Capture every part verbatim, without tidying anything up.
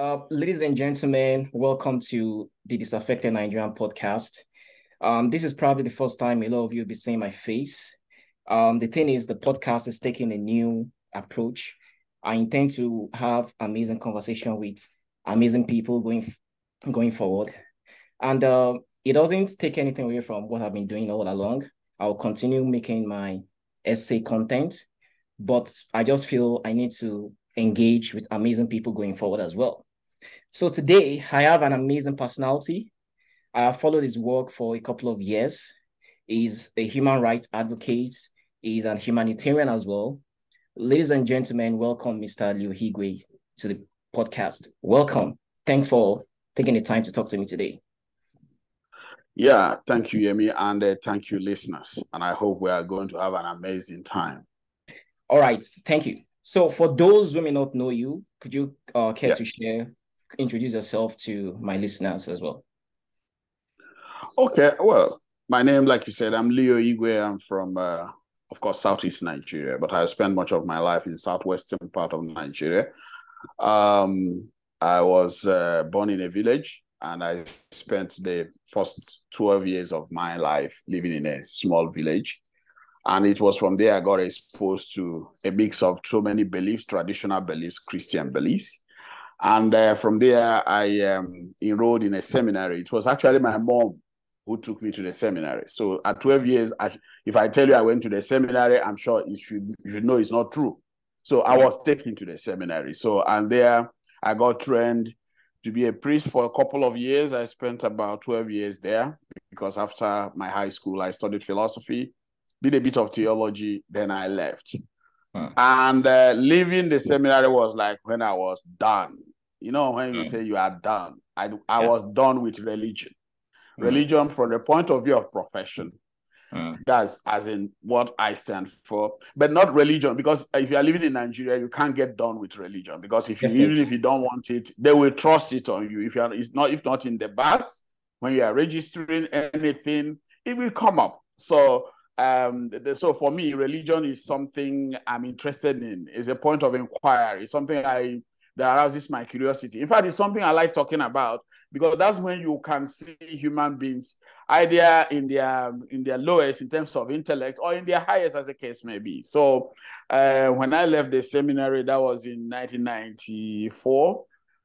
Uh, ladies and gentlemen, welcome to the Disaffected Nigerian podcast. Um, this is probably the first time a lot of you will be seeing my face. Um, the thing is, the podcast is taking a new approach. I intend to have amazing conversation with amazing people going, going forward. And uh, it doesn't take anything away from what I've been doing all along. I'll continue making my essay content, but I just feel I need to engage with amazing people going forward as well. So today, I have an amazing personality. I have followed his work for a couple of years. He's a human rights advocate. He's a humanitarian as well. Ladies and gentlemen, welcome Mister Leo Igwe to the podcast. Welcome. Thanks for taking the time to talk to me today. Yeah, thank you, Yemi, and uh, thank you, listeners. And I hope we are going to have an amazing time. All right, thank you. So for those who may not know you, could you uh, care yeah. to share? Introduce yourself to my listeners as well. Okay, well, my name, like you said, I'm Leo Igwe. I'm from, uh, of course, Southeast Nigeria, but I spent much of my life in the southwestern part of Nigeria. Um, I was uh, born in a village, and I spent the first twelve years of my life living in a small village. And it was from there I got exposed to a mix of so many beliefs, traditional beliefs, Christian beliefs. And uh, from there, I um, enrolled in a seminary. It was actually my mom who took me to the seminary. So at twelve years, I, if I tell you I went to the seminary, I'm sure you should, you should know it's not true. So I was taken to the seminary. So and there I got trained to be a priest for a couple of years. I spent about twelve years there because after my high school, I studied philosophy, did a bit of theology, then I left. Huh. And uh, leaving the seminary was like when I was done. You know, when you mm. say you are done, I, I yeah. was done with religion. Mm. Religion from the point of view of profession. Mm. That's as in what I stand for. But not religion, because if you are living in Nigeria, you can't get done with religion. Because if you, even if you don't want it, they will trust it on you. If you are, it's not, if not in the bus, when you are registering anything, it will come up. So Um, the, so for me, religion is something I'm interested in. It's a point of inquiry. It's something I that arouses my curiosity. In fact, it's something I like talking about because that's when you can see human beings either in their in their lowest in terms of intellect or in their highest, as the case may be. So uh, when I left the seminary, that was in nineteen ninety-four.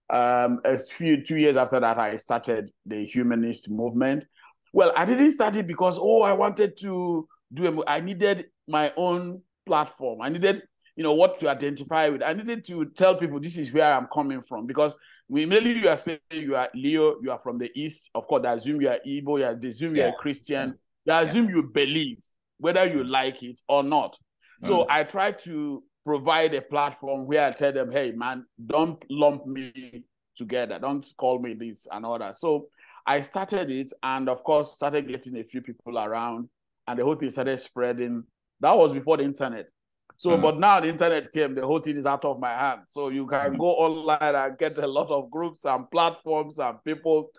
Um, a few two years after that, I started the humanist movement. Well, I didn't start it because oh, I wanted to. Do I needed my own platform. I needed, you know, what to identify with. I needed to tell people this is where I'm coming from because we immediately you are saying you are Leo, you are from the East. Of course, they assume you are Igbo, you are, they assume yeah. you are Christian. They assume yeah. you believe, whether you like it or not. Mm. So I try to provide a platform where I tell them, hey, man, don't lump me together. Don't call me this and all that. So I started it and, of course, started getting a few people around. And the whole thing started spreading. That was before the internet. So, mm. but now the internet came, the whole thing is out of my hand. So you can mm. go online and get a lot of groups and platforms and people,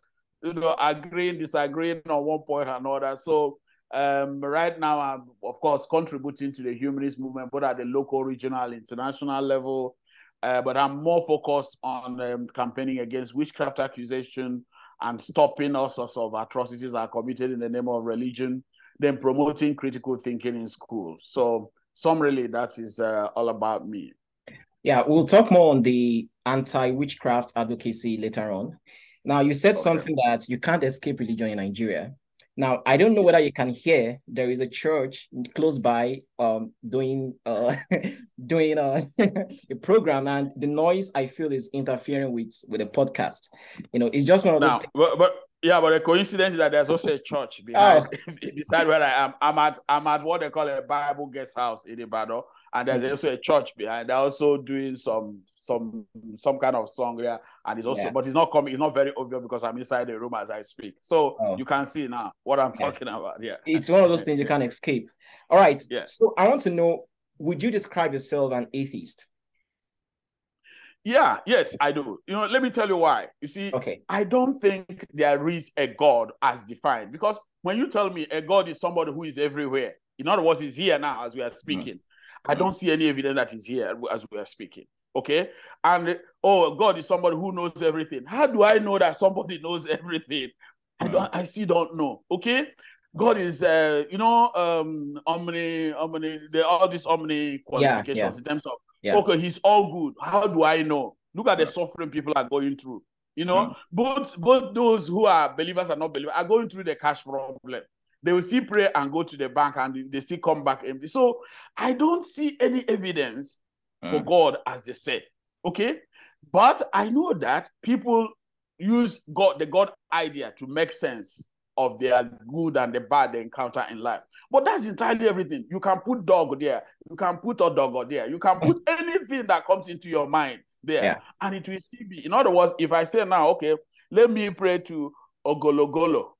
you know, agreeing, disagreeing on one point or another. So um, right now, I'm, of course, contributing to the humanist movement, both at the local, regional, international level. Uh, but I'm more focused on um, campaigning against witchcraft accusation and stopping all sorts of atrocities that are committed in the name of religion. Then promoting critical thinking in school. So summarily, that is uh, all about me. Yeah, we'll talk more on the anti-witchcraft advocacy later on. Now, you said okay. something that you can't escape religion in Nigeria. Now, I don't know whether you can hear, there is a church close by um, doing, uh, doing uh, a program, and the noise I feel is interfering with, with the podcast. You know, it's just one of now, those but, but yeah, but the coincidence is that there's also a church behind, oh. beside where I am. I'm at I'm at what they call a Bible guest house in Ibadan, and there's also a church behind. They're also doing some some some kind of song there, and it's also yeah. but it's not coming. It's not very obvious because I'm inside the room as I speak. So oh. you can see now what I'm yeah. talking about. Yeah, it's one of those things you can't escape. All right. Yeah. So I want to know: would you describe yourself an atheist? Yeah, yes, I do. You know, let me tell you why. You see, okay. I don't think there is a God as defined. Because when you tell me a God is somebody who is everywhere, in other words, he's here now as we are speaking. Mm. I don't see any evidence that he's here as we are speaking. Okay? And, oh, God is somebody who knows everything. How do I know that somebody knows everything? I, don't, I still don't know. Okay? God is, uh, you know, um, omni, omni, the, all these omni qualifications yeah, yeah. in terms of, yeah. okay, he's all good. How do I know? Look at the suffering people are going through. You know, mm. both, both those who are believers and not believers are going through the cash problem. They will still pray and go to the bank and they still come back empty. So I don't see any evidence mm. for God, as they say. Okay? But I know that people use God, the God idea to make sense of their good and the bad they encounter in life. But that's entirely everything. You can put dog there. You can put a dog there. You can put anything that comes into your mind there. Yeah. And it will still be. In other words, if I say now, okay, let me pray to Ogologolo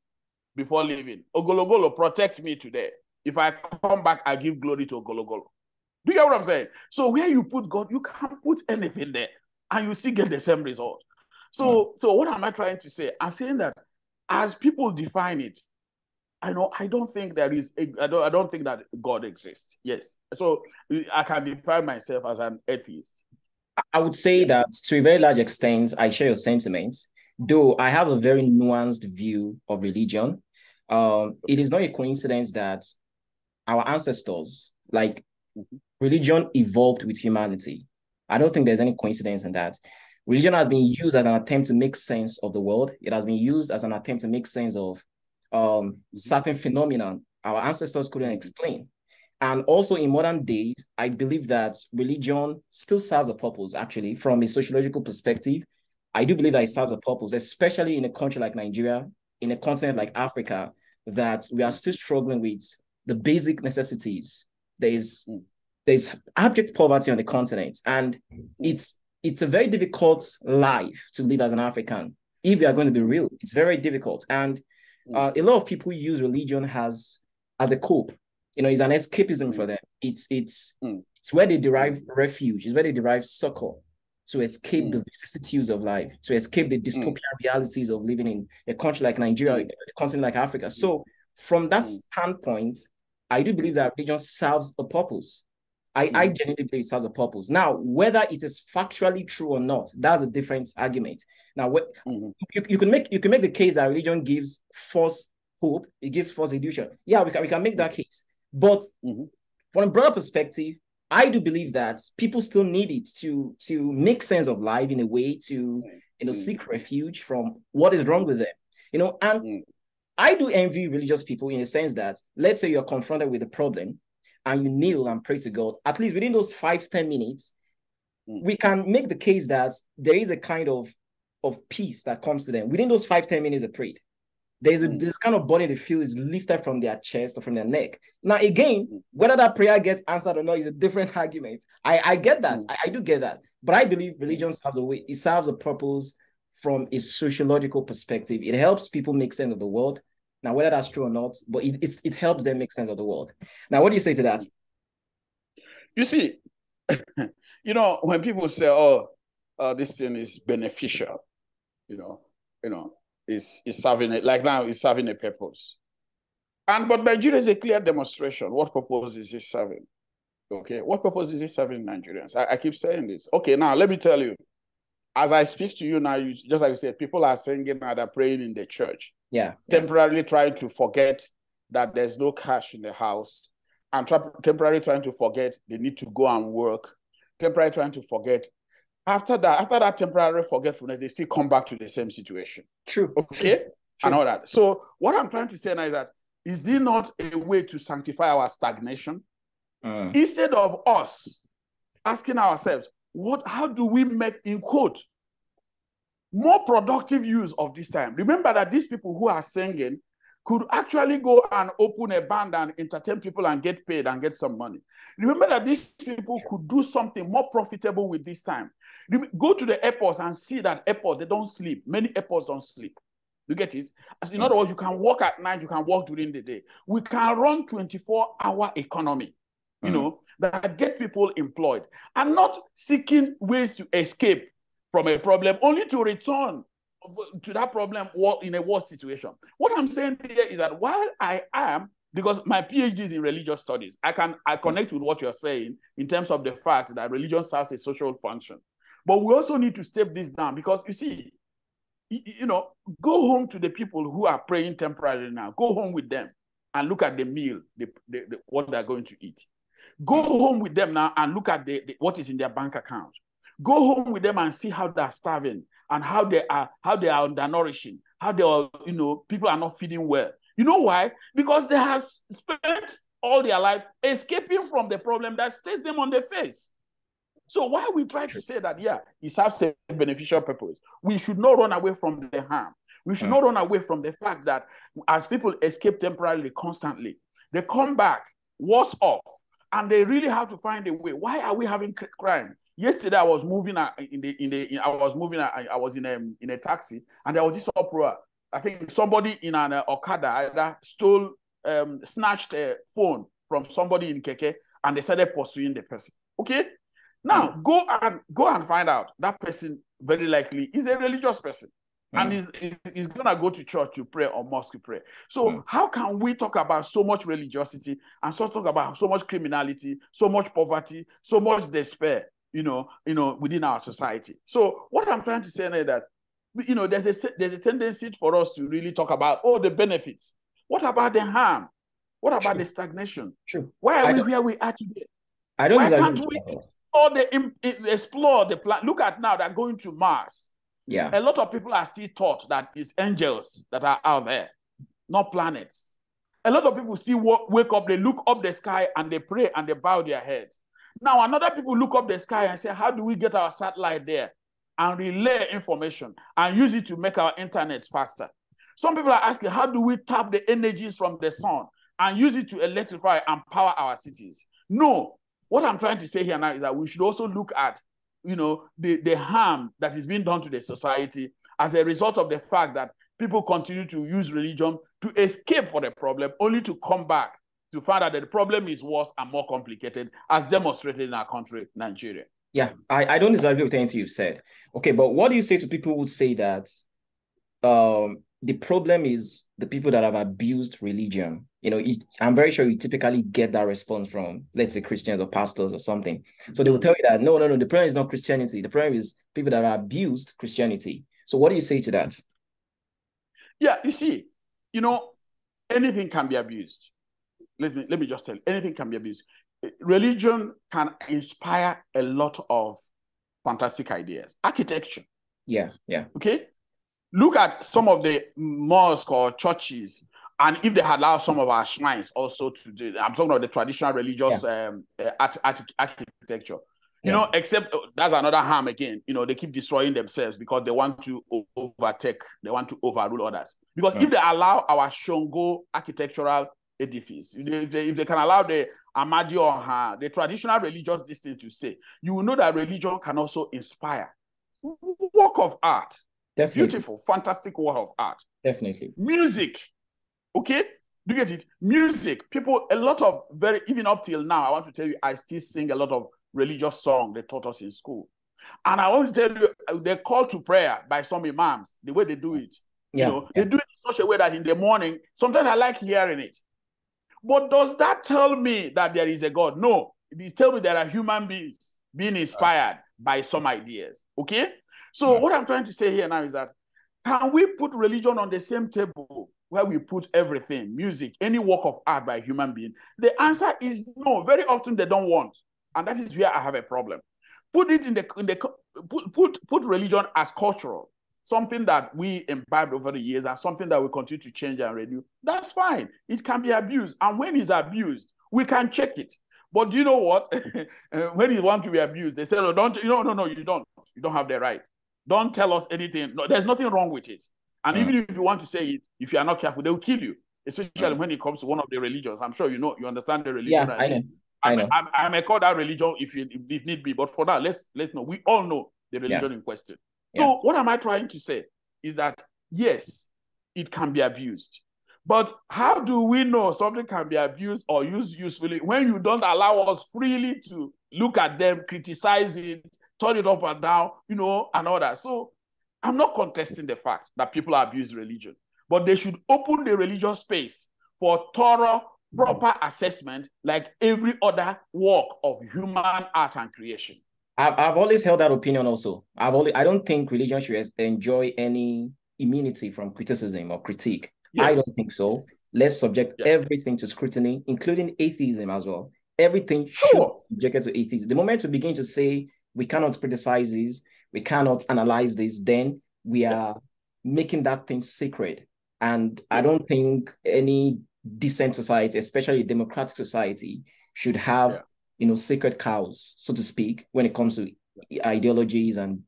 before leaving. Ogologolo, protect me today. If I come back, I give glory to Ogologolo. Do you get what I'm saying? So where you put God, you can't put anything there. And you still get the same result. So, mm. so what am I trying to say? I'm saying that as people define it, I know I don't think there is. A, I don't. I don't think that God exists. Yes, so I can define myself as an atheist. I would say that to a very large extent, I share your sentiments. Though I have a very nuanced view of religion, um, it is not a coincidence that our ancestors, like religion, evolved with humanity. I don't think there's any coincidence in that. Religion has been used as an attempt to make sense of the world. It has been used as an attempt to make sense of um, certain phenomena our ancestors couldn't explain. And also in modern days, I believe that religion still serves a purpose, actually, from a sociological perspective. I do believe that it serves a purpose, especially in a country like Nigeria, in a continent like Africa, that we are still struggling with the basic necessities. There is, there's abject poverty on the continent, and it's It's a very difficult life to live as an African. If you are going to be real, it's very difficult. And uh, a lot of people use religion as, as a cope. You know, it's an escapism for them. It's, it's, mm. it's where they derive refuge. It's where they derive succor to escape mm. the vicissitudes of life, to escape the dystopian mm. realities of living in a country like Nigeria, a continent like Africa. So from that mm. standpoint, I do believe that religion serves a purpose. I, I genuinely believe it serves a purpose. Now, whether it is factually true or not, that's a different argument. Now, what, mm-hmm. you, you can make you can make the case that religion gives false hope, it gives false illusion. Yeah, we can we can make that case. But mm-hmm. from a broader perspective, I do believe that people still need it to to make sense of life in a way to you know mm-hmm. seek refuge from what is wrong with them. You know, and mm-hmm. I do envy religious people in the sense that, let's say you're confronted with a problem, and you kneel and pray to God, at least within those five, ten minutes, mm. we can make the case that there is a kind of, of peace that comes to them. Within those five, ten minutes of prayer, there's a mm. this kind of burden they feel is lifted from their chest or from their neck. Now, again, whether that prayer gets answered or not is a different argument. I, I get that. Mm. I, I do get that. But I believe religion serves a way. It serves a purpose from a sociological perspective. It helps people make sense of the world. Now, whether that's true or not, but it, it's, it helps them make sense of the world. Now, what do you say to that? You see, you know, when people say, oh, uh, this thing is beneficial, you know, you know, it's, it's serving, a, like now, it's serving a purpose. And, but Nigeria is a clear demonstration. What purpose is it serving? Okay, what purpose is it serving Nigerians? I, I keep saying this. Okay, now, let me tell you, as I speak to you now, you, just like you said, people are singing and are praying in the church. Yeah, temporarily yeah. trying to forget that there's no cash in the house, and temporarily trying to forget they need to go and work, temporarily trying to forget. After that, after that temporary forgetfulness, they still come back to the same situation. True. Okay? True. And all that. So what I'm trying to say now is that, is it not a way to sanctify our stagnation? Uh. Instead of us asking ourselves, what, how do we make, in quote, more productive use of this time? Remember that these people who are singing could actually go and open a band and entertain people and get paid and get some money. Remember that these people could do something more profitable with this time. Go to the airports and see that airports, they don't sleep. Many airports don't sleep. You get it? In other words, you can work at night, you can work during the day. We can run twenty-four hour economy, you mm-hmm. know, that get people employed and not seeking ways to escape from a problem, only to return to that problem in a worse situation. What I'm saying here is that while I am because my PhD is in religious studies. I can I connect with what you're saying in terms of the fact that religion serves a social function. But we also need to step this down, because you see, you know, go home to the people who are praying temporarily now. Go home with them and look at the meal, the, the, the, what they're going to eat. Go home with them now and look at the, the, what is in their bank account. Go home with them and see how they are starving and how they are how they are undernourishing, how they are, you know, people are not feeding well. You know why? Because they have spent all their life escaping from the problem that stares them on their face. So while we try to say that, yeah, it serves a beneficial purpose, we should not run away from the harm. We should not run away from the fact that as people escape temporarily constantly, they come back worse off, and they really have to find a way. Why are we having crime? Yesterday I was moving in the in the in, I was moving I, I was in a in a taxi, and there was this uproar. I think somebody in an uh, Okada either stole um, snatched a phone from somebody in Keke, and they started pursuing the person. Okay. Now, mm. go and go and find out. That person very likely is a religious person, mm. and is, is, is going to go to church to pray or mosque to pray. So mm. how can we talk about so much religiosity and so talk about so much criminality, so much poverty, so much despair, you know, you know, within our society? So what I'm trying to say is that, you know, there's a, there's a tendency for us to really talk about, oh, the benefits. What about the harm? What about True. the stagnation? True. Why are I we where we are today? I don't Why can't we... All the explore the plan. Look at now, they're going to Mars. Yeah, a lot of people are still taught that it's angels that are out there, not planets. A lot of people still wake up, they look up the sky and they pray and they bow their head. Now, another people look up the sky and say, how do we get our satellite there and relay information and use it to make our internet faster? Some people are asking, how do we tap the energies from the sun and use it to electrify and power our cities? No. What I'm trying to say here now is that we should also look at, you know, the, the harm that is being done to the society as a result of the fact that people continue to use religion to escape from the problem, only to come back to find out that the problem is worse and more complicated, as demonstrated in our country, Nigeria. Yeah, I, I don't disagree with anything you've said. Okay, but what do you say to people who say that um, the problem is the people that have abused religion? You know, it, I'm very sure you typically get that response from, let's say, Christians or pastors or something. So they will tell you that, no, no, no, the problem is not Christianity. The problem is people that are abused Christianity. So what do you say to that? Yeah, you see, you know, anything can be abused. Let me, let me just tell you, anything can be abused. Religion can inspire a lot of fantastic ideas. Architecture. Yeah, yeah. Okay? Look at some of the mosques or churches. And if they had allowed some of our shrines also to do, I'm talking about the traditional religious yeah. um, art, art, architecture, you yeah. know, except that's another harm again. You know, they keep destroying themselves because they want to overtake, they want to overrule others. Because yeah. if they allow our Shango architectural edifice, if they, if they can allow the Amadi Oha, the traditional religious distance to stay, you will know that religion can also inspire. Work of art. Definitely. Beautiful, fantastic work of art. Definitely. Music. Okay, do you get it? Music, people, a lot of very, even up till now, I want to tell you, I still sing a lot of religious song they taught us in school. And I want to tell you, the call to prayer by some imams, the way they do it, yeah, you know, yeah. they do it in such a way that in the morning, sometimes I like hearing it. But does that tell me that there is a God? No, it tells me there are human beings being inspired by some ideas, okay? So yeah. what I'm trying to say here now is that, can we put religion on the same table where we put everything, music, any work of art by a human being? The answer is no. Very often they don't want. And that is where I have a problem. Put it in the, in the put, put, put religion as cultural, something that we imbibed over the years and something that we continue to change and renew. That's fine. It can be abused. And when it's abused, we can check it. But do you know what? When you want to be abused, they say, oh, don't, you know, no, no, you don't. You don't have the right. Don't tell us anything. No, there's nothing wrong with it. And yeah. even if you want to say it, if you are not careful, they will kill you, especially yeah. when it comes to one of the religions. I'm sure you know, you understand the religion. Yeah, I, I know. I, know. I, I, I may call that religion if, you, if need be, but for now, let's, let's know. We all know the religion yeah. in question. Yeah. So what am I trying to say is that, yes, it can be abused. But how do we know something can be abused or used usefully when you don't allow us freely to look at them, criticize it, turn it up and down, you know, and all that. So I'm not contesting the fact that people abuse religion, but they should open the religious space for thorough proper assessment like every other work of human art and creation. I've, I've always held that opinion also. I've always, I don't think religion should enjoy any immunity from criticism or critique. Yes. I don't think so. Let's subject yeah. everything to scrutiny, including atheism as well. Everything sure. should be subjected to atheism. The moment we begin to say we cannot criticize this, we cannot analyze this, then we yeah. are making that thing sacred. And I don't think any decent society, especially a democratic society, should have yeah. you know, sacred cows, so to speak, when it comes to ideologies and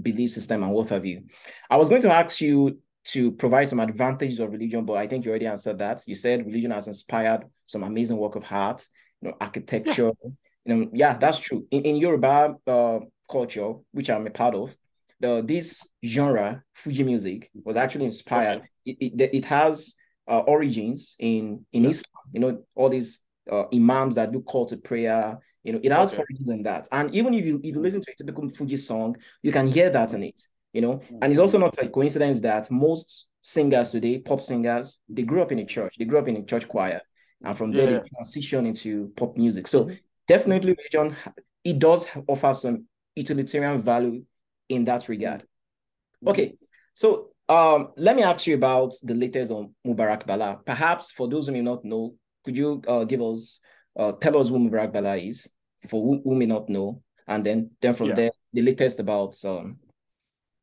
belief system and what have you. I was going to ask you to provide some advantages of religion, but I think you already answered that. You said religion has inspired some amazing work of art, you know, architecture. Yeah, you know, yeah that's true. In, in Yoruba uh, culture, which I'm a part of, the, this genre, Fuji music, was actually inspired. Okay. It, it, it has uh, origins in, in yes. Islam, you know, all these Uh, imams that do call to prayer, you know, it has okay. origins in that. And even if you if you listen to a typical Fuji song, you can hear that in it, you know. Mm-hmm. And it's also not a coincidence that most singers today, pop singers, they grew up in a church, they grew up in a church choir, and from yeah. there they transition into pop music. So mm-hmm. definitely, religion, it does offer some utilitarian value in that regard. Mm-hmm. Okay, so um, let me ask you about the latest on Mubarak Bala. Perhaps for those who may not know, could you uh, give us, uh, tell us who Mubarak Bala is, for who, who may not know, and then, then from yeah. there, the latest about um,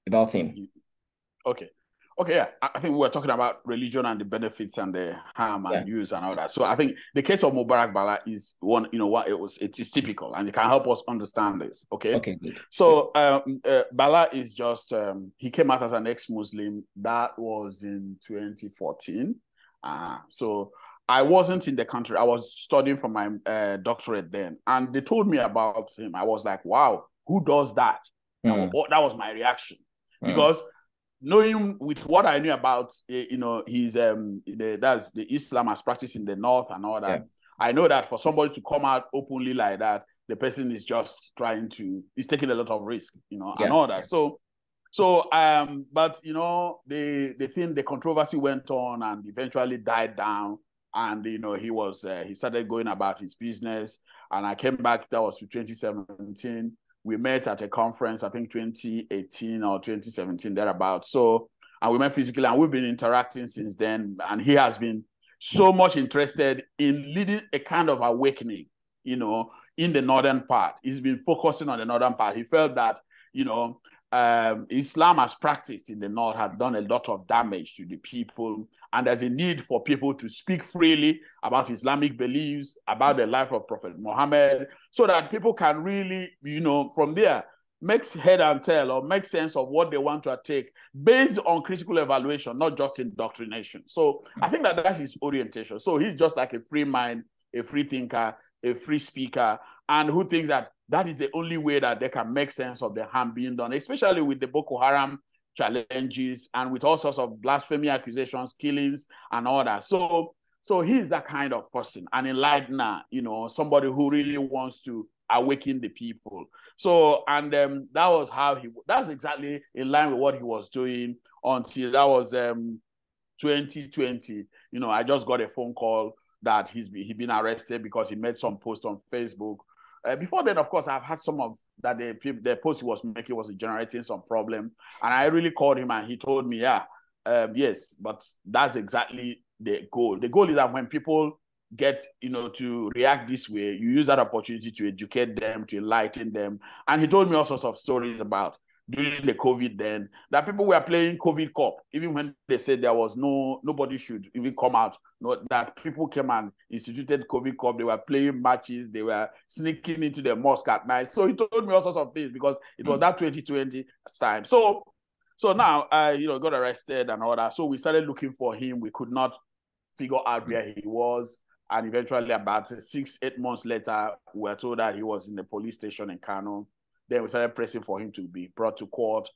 about him. Okay. Okay, yeah. I think we were talking about religion and the benefits and the harm and yeah. use and all that. So I think the case of Mubarak Bala is one, you know, what it was, it is typical, and it can help us understand this, okay? Okay, good. So um, uh, Bala is just, um, he came out as an ex-Muslim. That was in twenty fourteen. Uh, so... I wasn't in the country. I was studying for my uh, doctorate then. And they told me about him. I was like, wow, who does that? Mm. That was my reaction. Mm. Because knowing with what I knew about, you know, his, um, the, that's the Islam as practiced in the north and all that. Yeah. I know that for somebody to come out openly like that, the person is just trying to, is taking a lot of risk, you know, yeah. and all that. So, So, um, but, you know, the, the thing, the controversy went on and eventually died down. And, you know, he was, uh, he started going about his business. And I came back, that was to twenty seventeen. We met at a conference, I think twenty eighteen or twenty seventeen, thereabouts. So, and we met physically and we've been interacting since then. And he has been so much interested in leading a kind of awakening, you know, in the northern part. He's been focusing on the northern part. He felt that, you know, Um, Islam as practiced in the north had done a lot of damage to the people, and there's a need for people to speak freely about Islamic beliefs, about the life of Prophet Muhammad, so that people can really, you know, from there, make head and tail or make sense of what they want to take based on critical evaluation, not just indoctrination. So I think that that's his orientation. So he's just like a free mind, a free thinker, a free speaker, and who thinks that that is the only way that they can make sense of the harm being done, especially with the Boko Haram challenges and with all sorts of blasphemy accusations, killings, and all that. So, so he's that kind of person, an enlightener, you know, somebody who really wants to awaken the people. So, and um, that was how he, that's exactly in line with what he was doing until that was um, twenty twenty. You know, I just got a phone call that he's been, he'd been arrested because he made some post on Facebook. Uh, before then, of course, I've had some of that the, the post he was making was generating some problem. And I really called him and he told me, yeah, um, yes, but that's exactly the goal. The goal is that when people get, you know, to react this way, you use that opportunity to educate them, to enlighten them. And he told me all sorts of stories about during the COVID then, that people were playing COVID cop, even when they said there was no, nobody should even come out, no, that people came and instituted COVID cop, they were playing matches, they were sneaking into the mosque at night. So he told me all sorts of things because it was that twenty twenty time. So so now, uh, you know, got arrested and all that. So we started looking for him. We could not figure out where he was. And eventually about six, eight months later, we were told that he was in the police station in Kano. Then we started pressing for him to be brought to court.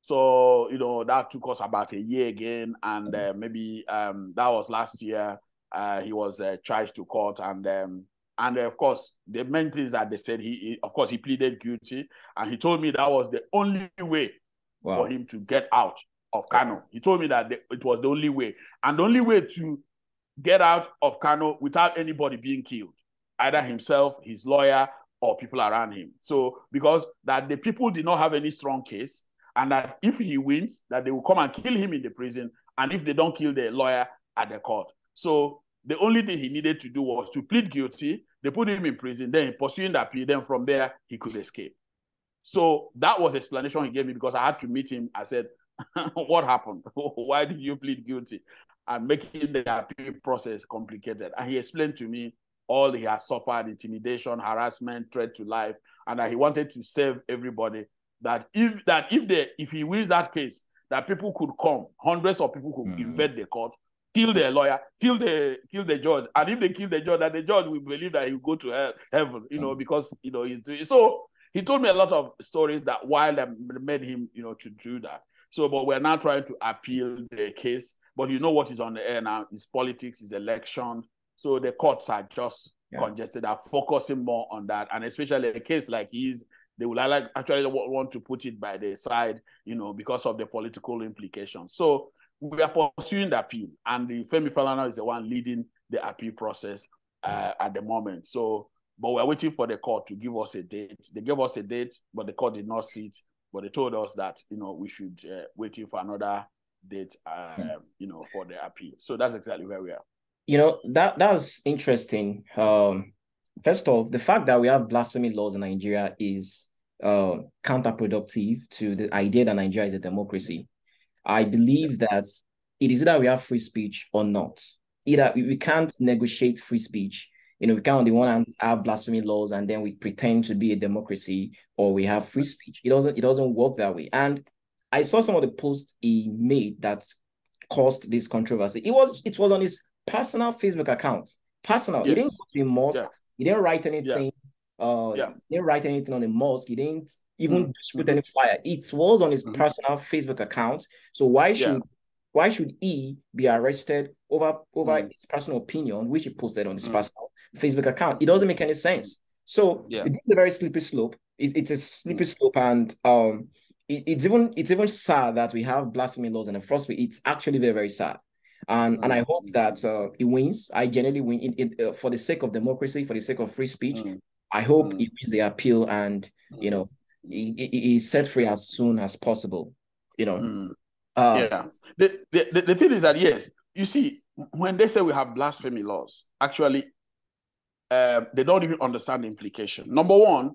So, you know, that took us about a year again. And uh, maybe um, that was last year. Uh, he was uh, charged to court. And, um, and uh, of course, the main thing is that they said, he, he, of course, he pleaded guilty. And he told me that was the only way wow. for him to get out of Kano. He told me that the, it was the only way. And the only way to get out of Kano without anybody being killed, either himself, his lawyer, or people around him. So because that the people did not have any strong case, and that if he wins, that they will come and kill him in the prison, and if they don't kill the lawyer, at the court. So the only thing he needed to do was to plead guilty. They put him in prison, then pursuing that plea, then from there, he could escape. So that was the explanation he gave me, because I had to meet him. I said, what happened? Why did you plead guilty? And making the appeal process complicated. And he explained to me all he has suffered, intimidation, harassment, threat to life, and that he wanted to save everybody. That if that if they if he wins that case, that people could come, hundreds of people could mm. invade the court, kill their lawyer, kill the kill the judge, and if they kill the judge, that the judge will believe that he will go to hell, heaven, you know, mm. because you know he's doing. So he told me a lot of stories that while that made him, you know, to do that. So, but we're now trying to appeal the case. But you know what is on the air now is politics, is election. So the courts are just yeah. congested. Are focusing more on that, and especially a case like his. They will like actually want to put it by the side, you know, because of the political implications. So we are pursuing the appeal, and the Femi Falana is the one leading the appeal process uh, at the moment. So, but we're waiting for the court to give us a date. They gave us a date, but the court did not see it. But they told us that, you know, we should uh, wait for another date, uh, yeah. you know, for the appeal. So that's exactly where we are. You know, that, that was interesting. Um, first off, the fact that we have blasphemy laws in Nigeria is uh, counterproductive to the idea that Nigeria is a democracy. I believe that it is either we have free speech or not. Either we can't negotiate free speech. You know, we can't on the one hand have blasphemy laws and then we pretend to be a democracy or we have free speech. It doesn't, it doesn't work that way. And I saw some of the posts he made that caused this controversy. It was it was on his personal Facebook account. Personal. Yes. He didn't go to the mosque. Yeah. He didn't write anything. Yeah. Uh yeah. He didn't write anything on the mosque. He didn't even mm-hmm. just put any fire. It was on his mm-hmm. personal Facebook account. So why should yeah. why should he be arrested over over mm. his personal opinion, which he posted on his mm. personal Facebook account? It doesn't make any sense. So yeah. it's a very slippery slope. It, it's a slippery mm. slope, and um, it, it's even it's even sad that we have blasphemy laws in the first place. It's actually very very sad, and mm. and I hope that uh, he wins. I generally win it, it uh, for the sake of democracy, for the sake of free speech. Mm. I hope mm. he wins the appeal, and mm. you know, he, he, he's set free as soon as possible. You know. Mm. Um, yeah. The, the the thing is that yes, you see, when they say we have blasphemy laws, actually, uh, they don't even understand the implication. Number one,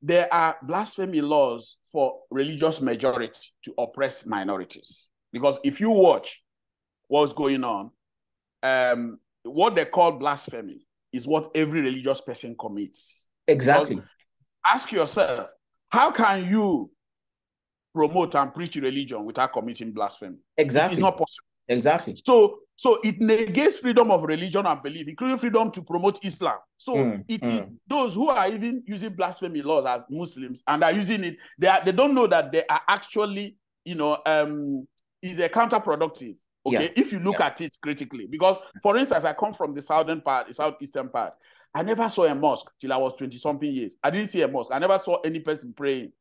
there are blasphemy laws for religious majority to oppress minorities. Because if you watch what's going on, um, what they call blasphemy is what every religious person commits. Exactly. Because ask yourself, how can you promote and preach religion without committing blasphemy? Exactly. It's not possible. Exactly. So, so it negates freedom of religion and belief, including freedom to promote Islam. So mm, it mm. is those who are even using blasphemy laws as Muslims and are using it, they are, they don't know that they are actually, you know, um, is a counterproductive. Okay, yeah. If you look yeah. at it critically, because for instance, I come from the southern part, the southeastern part. I never saw a mosque till I was twenty something years. I didn't see a mosque. I never saw any person praying.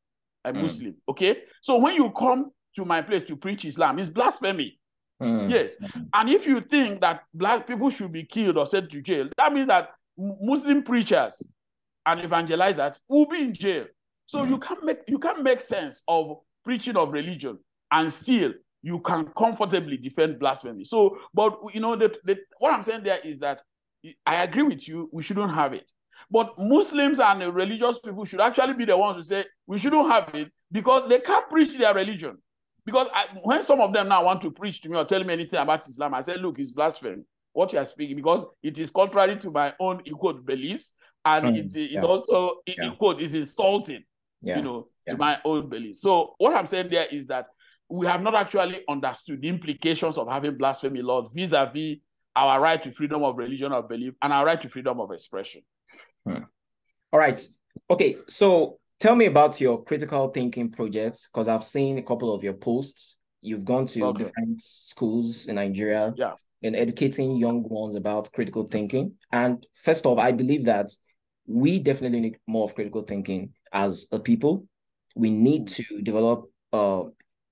A Muslim, mm. okay? So when you come to my place to preach Islam, it's blasphemy. Mm. Yes. Mm. And if you think that black people should be killed or sent to jail, that means that Muslim preachers and evangelizers will be in jail. So mm. you can't make you can't make sense of preaching of religion and still you can comfortably defend blasphemy. So, but you know, the, the, what I'm saying there is that I agree with you, we shouldn't have it. But Muslims and religious people should actually be the ones who say we shouldn't have it because they can't preach their religion. Because I, when some of them now want to preach to me or tell me anything about Islam, I say, look, it's blasphemy what you are speaking because it is contrary to my own quote beliefs and mm, it, it yeah. also yeah. quote is insulting, yeah. you know, yeah. to my own beliefs. So what I'm saying there is that we have not actually understood the implications of having blasphemy laws vis-a-vis our right to freedom of religion or belief and our right to freedom of expression. Hmm. All right. Okay. So tell me about your critical thinking projects, because I've seen a couple of your posts. You've gone to okay. different schools in Nigeria yeah. and educating young ones about critical thinking. And first off, I believe that we definitely need more of critical thinking as a people. We need to develop uh,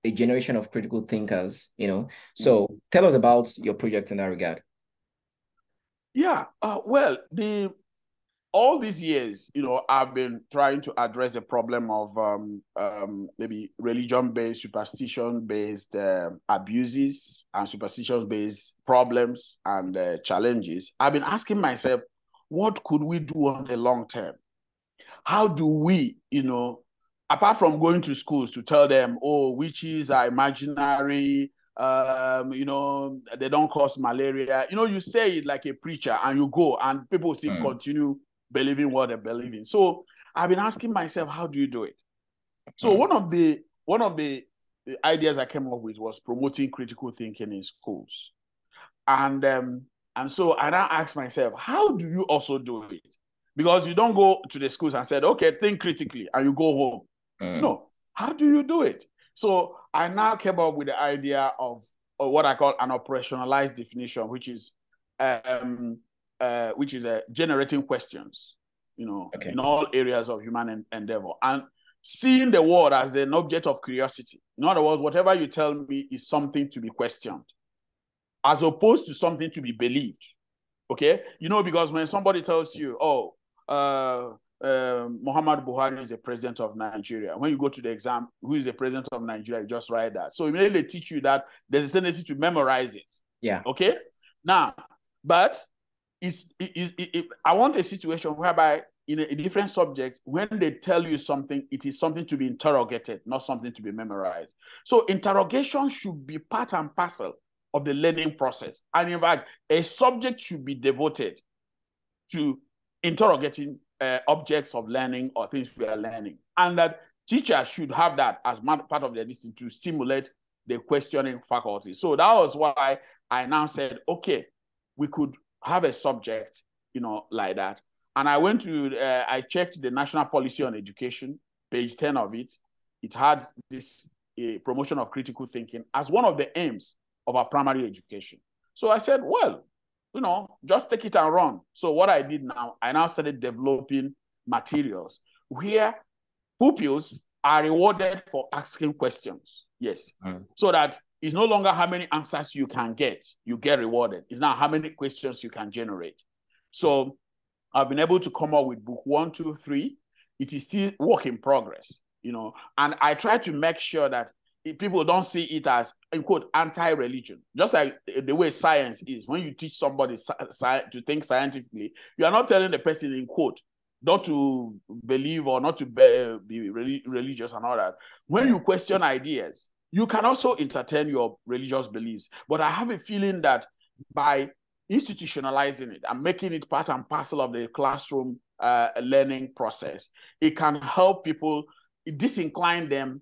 a generation of critical thinkers, you know. So tell us about your project in that regard. Yeah, uh, well, the all these years, you know, I've been trying to address the problem of um, um, maybe religion-based, superstition-based uh, abuses and superstition-based problems and uh, challenges. I've been asking myself, what could we do on the long term? How do we, you know, apart from going to schools to tell them, oh, witches are imaginary, um, you know, they don't cause malaria. You know, you say it like a preacher and you go and people still mm. continue believing what they believe in. So I've been asking myself, how do you do it? So mm. one of the one of the ideas I came up with was promoting critical thinking in schools. And, um, and so I now asked myself, how do you also do it? Because you don't go to the schools and said, okay, think critically, and you go home. Mm. No, how do you do it? So I now came up with the idea of, of what I call an operationalized definition, which is um, uh, which is uh, generating questions, you know, okay. in all areas of human en endeavor, and seeing the world as an object of curiosity. In other words, whatever you tell me is something to be questioned, as opposed to something to be believed. Okay, you know, because when somebody tells you, oh, Uh, uh, Mohammed Buhari is the president of Nigeria. When you go to the exam, who is the president of Nigeria? You just write that. So immediately they teach you that there's a tendency to memorize it. Yeah. Okay. Now, but it's it, it, it, it, I want a situation whereby in a, a different subject, when they tell you something, it is something to be interrogated, not something to be memorized. So interrogation should be part and parcel of the learning process, and in fact, a subject should be devoted to interrogating uh, objects of learning or things we are learning. And that teachers should have that as part of their discipline to stimulate the questioning faculty. So that was why I now said, okay, we could have a subject, you know, like that. And I went to, uh, I checked the National Policy on Education, page ten of it. It had this uh, promotion of critical thinking as one of the aims of our primary education. So I said, well, you know, just take it and run. So what I did now, I now started developing materials where pupils are rewarded for asking questions. Yes. Mm. So that it's no longer how many answers you can get. You get rewarded. It's now how many questions you can generate. So I've been able to come up with book one, two, three. It is still work in progress, you know. And I try to make sure that people don't see it as, in quote, anti-religion. Just like the way science is. When you teach somebody to think scientifically, you are not telling the person, in quote, not to believe or not to be religious and all that. When you question ideas, you can also entertain your religious beliefs. But I have a feeling that by institutionalizing it and making it part and parcel of the classroom uh, learning process, it can help people, disincline them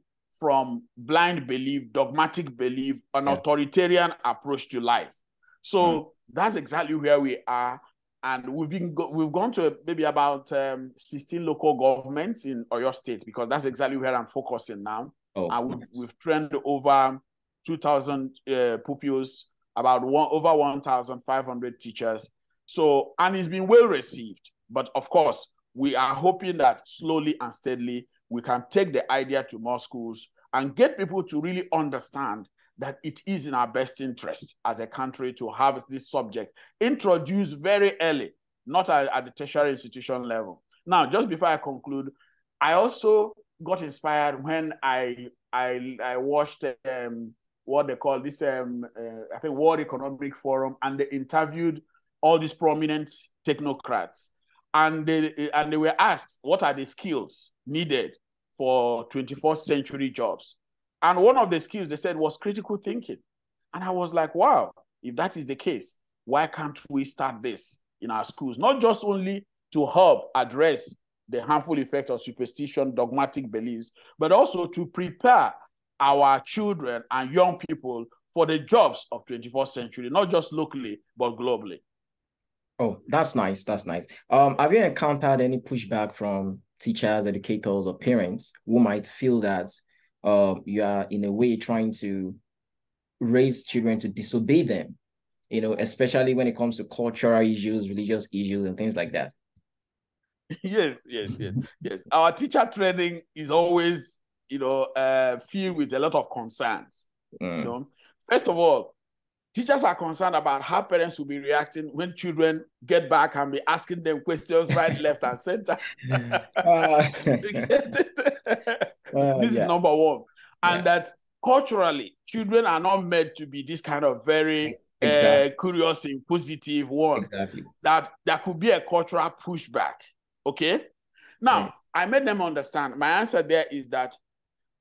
from blind belief, dogmatic belief, an yeah. authoritarian approach to life. So mm. that's exactly where we are. And we've been go we've gone to maybe about um, sixteen local governments in Oyo State, because that's exactly where I'm focusing now. Oh. And we've, we've trained over two thousand uh, pupils, about one, over one thousand five hundred teachers. So, and it's been well received. But of course, we are hoping that slowly and steadily, we can take the idea to more schools and get people to really understand that it is in our best interest as a country to have this subject introduced very early, not at, at the tertiary institution level. Now, just before I conclude, I also got inspired when I I, I watched um, what they call this, um, uh, I think, World Economic Forum, and they interviewed all these prominent technocrats. And they, and they were asked, what are the skills needed for twenty-first century jobs? And one of the skills they said was critical thinking. And I was like, wow, if that is the case, why can't we start this in our schools? Not just only to help address the harmful effect of superstition, dogmatic beliefs, but also to prepare our children and young people for the jobs of twenty-first century, not just locally, but globally. Oh, that's nice. That's nice. Um, have you encountered any pushback from teachers, educators, or parents who might feel that uh, you are in a way trying to raise children to disobey them, you know, especially when it comes to cultural issues, religious issues, and things like that? Yes, yes, yes, yes. Our teacher training is always, you know, uh, filled with a lot of concerns. Mm. You know, first of all, Teachers are concerned about how parents will be reacting when children get back and be asking them questions right, left, and center. uh, this is yeah. number one. And yeah. that culturally, children are not meant to be this kind of very exactly. uh, curious, inquisitive one. Exactly. That there could be a cultural pushback. Okay? Now, mm. I made them understand. My answer there is that,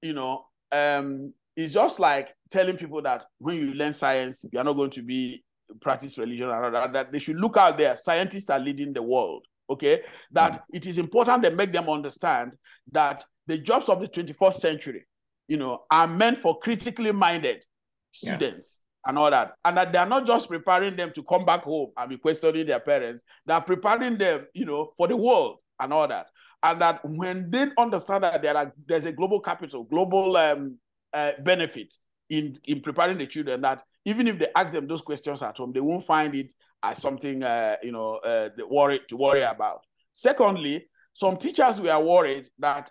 you know, um, it's just like telling people that when you learn science, you're not going to be practice religion and all that, that they should look out there. Scientists are leading the world, okay? That mm-hmm. it is important to make them understand that the jobs of the twenty-first century, you know, are meant for critically minded students yeah. and all that. And that they're not just preparing them to come back home and be questioning their parents. They're preparing them, you know, for the world and all that. And that when they understand that there are, there's a global capital, global um, uh, benefit in, in preparing the children, that even if they ask them those questions at home, they won't find it as something, uh, you know, uh, they worry, to worry about. Secondly, some teachers were worried that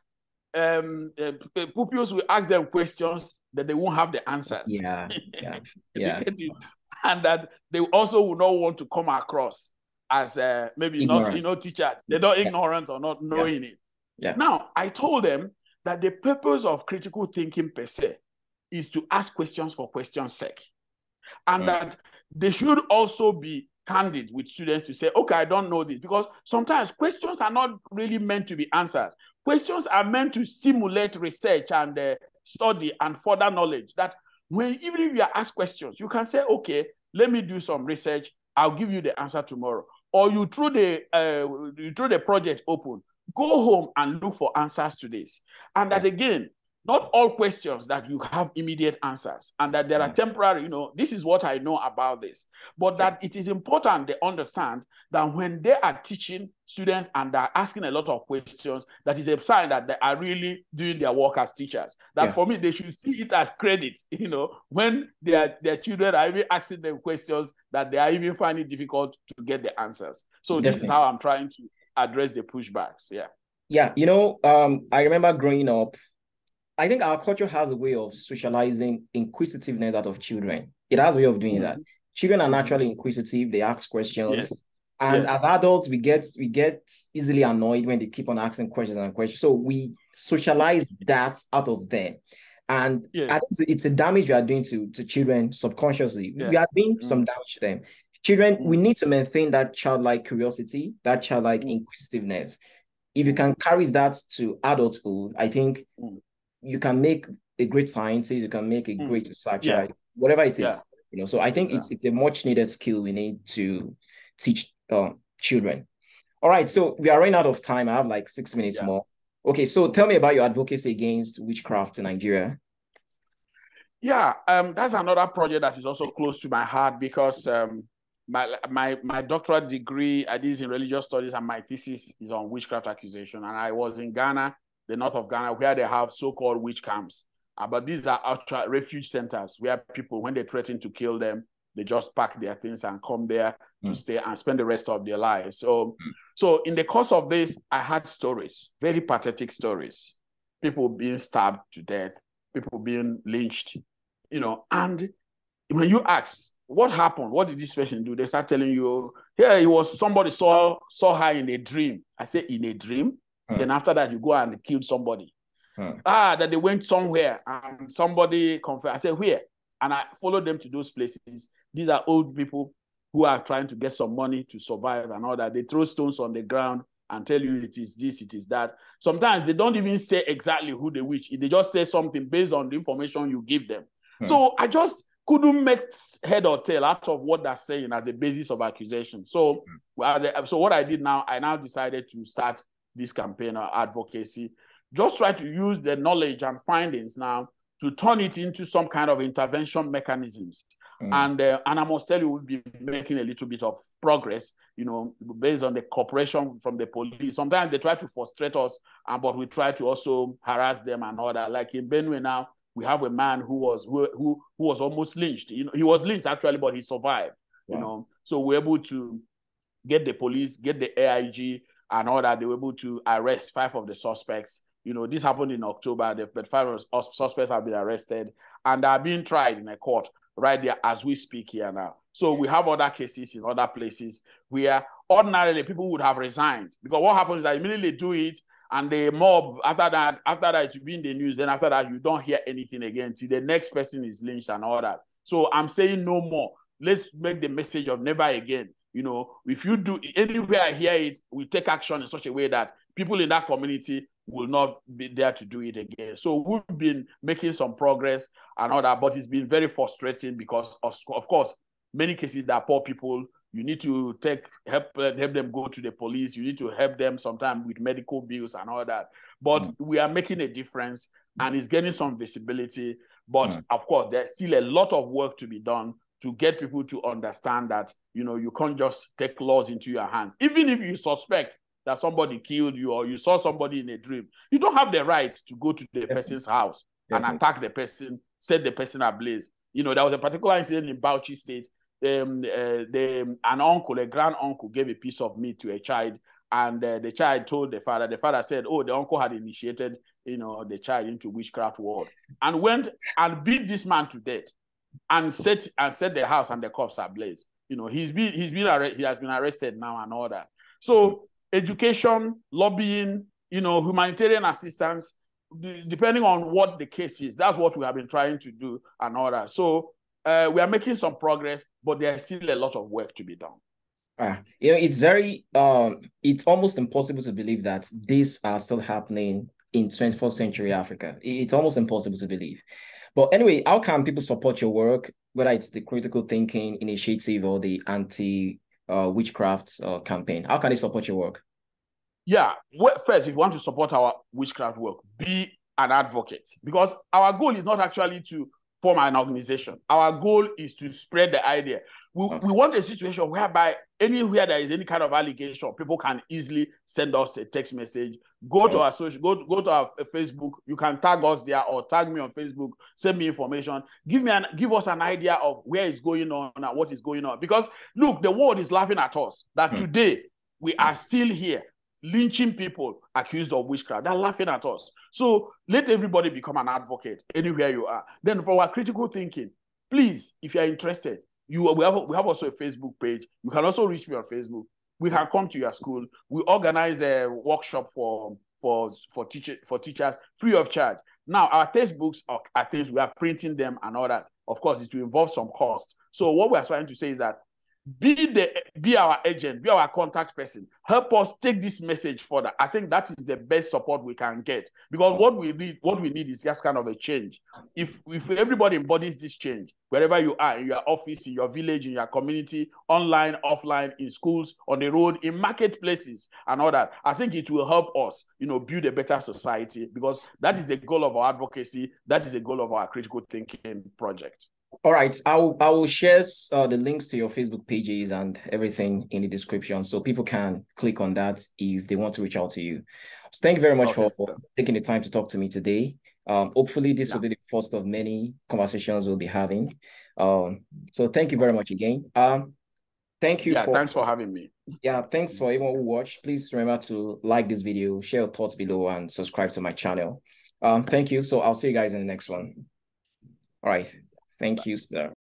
um, uh, pupils will ask them questions that they won't have the answers. Yeah, yeah, yeah. And that they also would not want to come across as uh, maybe ignorant. Not, you know, teachers. They're not yeah. ignorant or not knowing yeah. it. Yeah. Now, I told them that the purpose of critical thinking per se is to ask questions for question's sake. And right. that they should also be candid with students to say, okay, I don't know this. Because sometimes questions are not really meant to be answered. Questions are meant to stimulate research and uh, study and further knowledge. That when, even if you are asked questions, you can say, okay, let me do some research. I'll give you the answer tomorrow. Or you throw the, uh, you throw the project open, go home and look for answers to this. And that again, not all questions that you have immediate answers, and that there are temporary, you know, this is what I know about this. But that it is important they understand that when they are teaching students and they're asking a lot of questions, that is a sign that they are really doing their work as teachers. That yeah. for me, they should see it as credit, you know, when their, their children are even asking them questions that they are even finding difficult to get the answers. So Definitely. This is how I'm trying to address the pushbacks. Yeah. Yeah. You know, um, I remember growing up, I think our culture has a way of socializing inquisitiveness out of children. It has a way of doing mm-hmm. that. Children are naturally inquisitive. They ask questions. Yes. And yeah. as adults, we get we get easily annoyed when they keep on asking questions and questions. So we socialize that out of them. And yeah. I think it's a damage we are doing to, to children subconsciously. Yeah. We are doing mm-hmm. some damage to them. Children, mm-hmm. we need to maintain that childlike curiosity, that childlike mm-hmm. inquisitiveness. If you can carry that to adulthood, I think... Mm-hmm. you can make a great scientist, you can make a great researcher, yeah. whatever it is. Yeah. You know, so I think yeah. it's it's a much needed skill we need to teach uh, children. All right, so we are running out of time. I have like six minutes yeah. more. Okay, so tell me about your advocacy against witchcraft in Nigeria. Yeah, um, that's another project that is also close to my heart because um, my my my doctoral degree I did in religious studies, and my thesis is on witchcraft accusation, and I was in Ghana. The north of Ghana, where they have so-called witch camps. Uh, but these are ultra refuge centers where people, when they threaten to kill them, they just pack their things and come there mm. to stay and spend the rest of their lives. So, mm. so in the course of this, I had stories, very pathetic stories. People being stabbed to death, people being lynched, you know. And when you ask, what happened? What did this person do? They start telling you, yeah, it was somebody saw, saw her in a dream. I say, in a dream? Then after that, you go and kill somebody. Huh. Ah, that they went somewhere and somebody confessed. I said, where? And I followed them to those places. These are old people who are trying to get some money to survive and all that. They throw stones on the ground and tell you it is this, it is that. Sometimes they don't even say exactly who the witch is. They just say something based on the information you give them. Huh. So I just couldn't make head or tail out of what they're saying as the basis of accusation. So, hmm. so what I did now, I now decided to start this campaign or advocacy, just try to use the knowledge and findings now to turn it into some kind of intervention mechanisms. Mm. And uh, and I must tell you, we'll be making a little bit of progress, you know, based on the cooperation from the police. Sometimes they try to frustrate us, uh, but we try to also harass them and all that. Like in Benue now, we have a man who was who who, who was almost lynched. You know, he was lynched actually, but he survived. Wow. You know, so we're able to get the police, get the A I G. And all that, they were able to arrest five of the suspects. You know, this happened in October, but five of the suspects have been arrested and are being tried in a court right there as we speak here now. So we have other cases in other places where ordinarily people would have resigned, because what happens is that immediately they do it and the mob, after that, after that it will be in the news, then after that you don't hear anything again till the next person is lynched and all that. So I'm saying no more. Let's make the message of never again. You know, if you do, anywhere I hear it, we take action in such a way that people in that community will not be there to do it again. So we've been making some progress and all that, but it's been very frustrating because, of, of course, many cases that poor people, you need to take help, help them go to the police. You need to help them sometimes with medical bills and all that. But mm. we are making a difference and it's getting some visibility. But mm. of course, there's still a lot of work to be done to get people to understand that, you know, you can't just take laws into your hand. Even if you suspect that somebody killed you or you saw somebody in a dream, you don't have the right to go to the Definitely. person's house and Definitely. attack the person, set the person ablaze. You know, there was a particular incident in Bauchi State. Um, uh, the, an uncle, a grand uncle, gave a piece of meat to a child, and uh, the child told the father. The father said, "Oh, the uncle had initiated, you know, the child into witchcraft world," and went and beat this man to death, and set and set the house and the corpse ablaze. You know, he's been he's been he has been arrested now and all that. So education, lobbying, you know, humanitarian assistance, depending on what the case is, that's what we have been trying to do and all that. So uh, we are making some progress, but there's still a lot of work to be done. Uh, you know, it's very, um, it's almost impossible to believe that these are still happening in twenty-first century Africa. It's almost impossible to believe. But anyway, how can people support your work, whether it's the critical thinking initiative or the anti uh, witchcraft uh, campaign? How can they support your work? Yeah, well, first, if you want to support our witchcraft work, be an advocate, because our goal is not actually to form an organization. Our goal is to spread the idea. We, okay. we want a situation whereby anywhere there is any kind of allegation, people can easily send us a text message. Go okay. to our social, go, go to our Facebook. You can tag us there or tag me on Facebook. Send me information. Give me an give us an idea of where is going on and what is going on. Because look, the world is laughing at us that hmm. today we are still here, lynching people accused of witchcraft. They're laughing at us. So let everybody become an advocate anywhere you are. Then for our critical thinking, please, if you're interested, you we have, we have also a Facebook page. You can also reach me on Facebook. We can come to your school. We organize a workshop for for for, teacher, for teachers free of charge. Now, our textbooks are, are things we are printing them and all that. Of course, it will involve some cost. So what we're trying to say is that Be the be our agent, be our contact person. Help us take this message further. I think that is the best support we can get, because what we need, what we need is just kind of a change. If if everybody embodies this change, wherever you are, in your office, in your village, in your community, online, offline, in schools, on the road, in marketplaces, and all that, I think it will help us, you know, build a better society, because that is the goal of our advocacy. That is the goal of our critical thinking project. All right, I will, I will share uh, the links to your Facebook pages and everything in the description, so people can click on that if they want to reach out to you. So thank you very much okay. for taking the time to talk to me today. Um, hopefully this yeah. will be the first of many conversations we'll be having. Um, so thank you very much again. Um, thank you. Yeah, for, thanks for having me. Yeah, thanks for everyone who watched. Please remember to like this video, share your thoughts below, and subscribe to my channel. Um, thank you. So I'll see you guys in the next one. All right. Thank you, sir.